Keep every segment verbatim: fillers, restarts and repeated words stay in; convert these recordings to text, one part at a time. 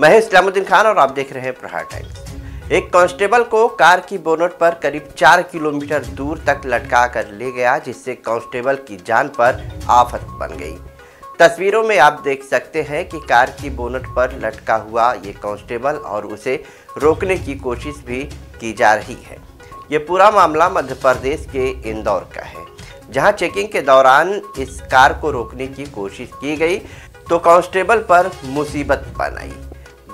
मैं इस्लामुद्दीन खान और आप देख रहे हैं प्रहार टाइम्स। एक कांस्टेबल को कार की बोनट पर करीब चार किलोमीटर दूर तक लटका कर ले गया, जिससे कांस्टेबल की जान पर आफत बन गई। तस्वीरों में आप देख सकते हैं कि कार की बोनट पर लटका हुआ ये कांस्टेबल और उसे रोकने की कोशिश भी की जा रही है। ये पूरा मामला मध्य प्रदेश के इंदौर का है, जहाँ चेकिंग के दौरान इस कार को रोकने की कोशिश की गई तो कांस्टेबल पर मुसीबत बन आई।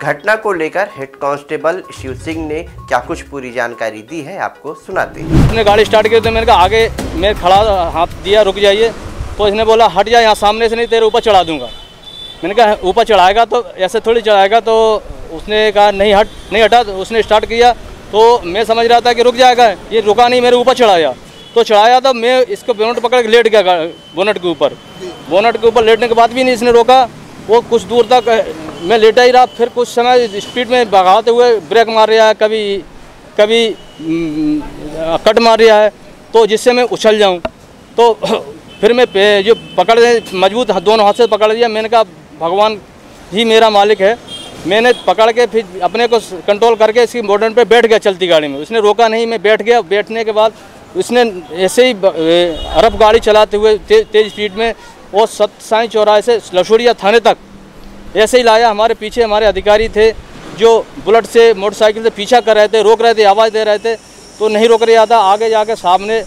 घटना को लेकर हेड कांस्टेबल शिव सिंह ने क्या कुछ पूरी जानकारी दी है, आपको सुनाते हैं। उसने गाड़ी स्टार्ट की तो मैंने कहा आगे मैं खड़ा हाथ दिया, रुक जाइए। तो इसने बोला हट जाए, यहाँ सामने से नहीं तेरे ऊपर चढ़ा दूंगा। मैंने कहा ऊपर चढ़ाएगा तो ऐसे थोड़ी चढ़ाएगा। तो उसने कहा नहीं हट, नहीं हटा। तो उसने स्टार्ट किया तो मैं समझ रहा था कि रुक जाएगा, ये रुका नहीं, मेरे ऊपर चढ़ाया। तो चढ़ाया तो मैं इसको बोनट पकड़ के लेट गया, बोनट के ऊपर। बोनट के ऊपर लेटने के बाद भी नहीं इसने रोका, वो कुछ दूर तक मैं लेटा ही रहा। फिर कुछ समय स्पीड में भगाते हुए ब्रेक मार रहा है, कभी कभी कट मार रहा है, तो जिससे मैं उछल जाऊं। तो फिर मैं जो पकड़ मजबूत दोनों हाथ से पकड़ लिया। मैंने कहा भगवान ही मेरा मालिक है। मैंने पकड़ के फिर अपने को कंट्रोल करके इसकी बोनट पे बैठ गया चलती गाड़ी में। उसने रोका नहीं, मैं बैठ गया। बैठने के बाद उसने ऐसे ही अरब गाड़ी चलाते हुए ते, तेज स्पीड में और सत साई चौराहे से लशोरिया थाने तक ऐसे ही लाया। हमारे पीछे हमारे अधिकारी थे जो बुलेट से मोटरसाइकिल से पीछा कर रहे थे, रोक रहे थे, आवाज़ दे रहे थे, तो नहीं रोक रहा था। आगे जाके सामने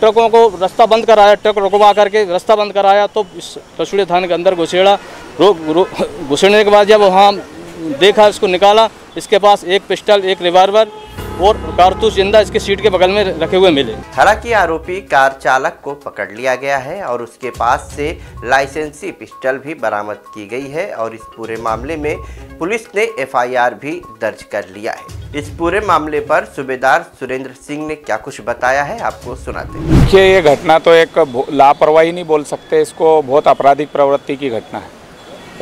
ट्रकों को रास्ता बंद कराया, ट्रक रुकवा करके रास्ता बंद कराया। तो इस लशोरिया थाने के अंदर घुसेड़ा। रोक घुसेड़ने के बाद जब वहाँ देखा, इसको निकाला, इसके पास एक पिस्टल, एक रिवाल्वर और कारतूस जिंदा इसके सीट के बगल में रखे हुए मिले। हालांकि आरोपी कार चालक को पकड़ लिया गया है और उसके पास से लाइसेंसी पिस्टल भी बरामद की गई है और इस पूरे मामले में पुलिस ने एफ आई आर भी दर्ज कर लिया है। इस पूरे मामले पर सूबेदार सुरेंद्र सिंह ने क्या कुछ बताया है, आपको सुनाते हैं। देखिए, ये घटना तो एक लापरवाही नहीं बोल सकते इसको, बहुत आपराधिक प्रवृत्ति की घटना है।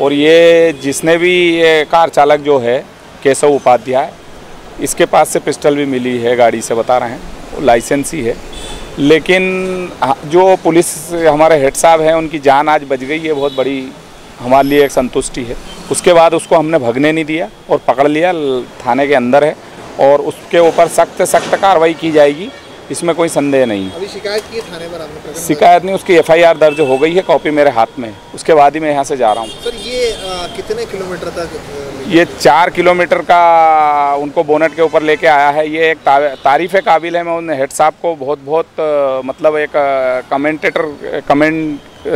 और ये जिसने भी ये कार चालक जो है केशव उपाध्याय, इसके पास से पिस्टल भी मिली है गाड़ी से, बता रहे हैं लाइसेंस ही है। लेकिन जो पुलिस हमारे हेड साहब हैं उनकी जान आज बच गई है, बहुत बड़ी हमारे लिए एक संतुष्टि है। उसके बाद उसको हमने भगने नहीं दिया और पकड़ लिया, थाने के अंदर है और उसके ऊपर सख्त सख्त कार्रवाई की जाएगी, इसमें कोई संदेह नहीं। अभी शिकायत की थाने पर आपने? शिकायत नहीं, उसकी एफ आई आर दर्ज हो गई है, कॉपी मेरे हाथ में। उसके बाद ही मैं यहाँ से जा रहा हूँ। सर, ये आ, कितने किलोमीटर तक? ये चार किलोमीटर का उनको बोनट के ऊपर लेके आया है। ये एक तारीफ़ काबिल है। मैं उन हेड साहब को बहुत बहुत मतलब एक कमेंटेटर कमेंट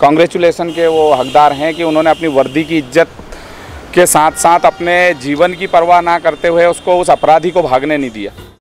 कॉन्ग्रेचुलेसन के वो हकदार हैं कि उन्होंने अपनी वर्दी की इज्जत के साथ साथ अपने जीवन की परवाह ना करते हुए उसको, उस अपराधी को भागने नहीं दिया।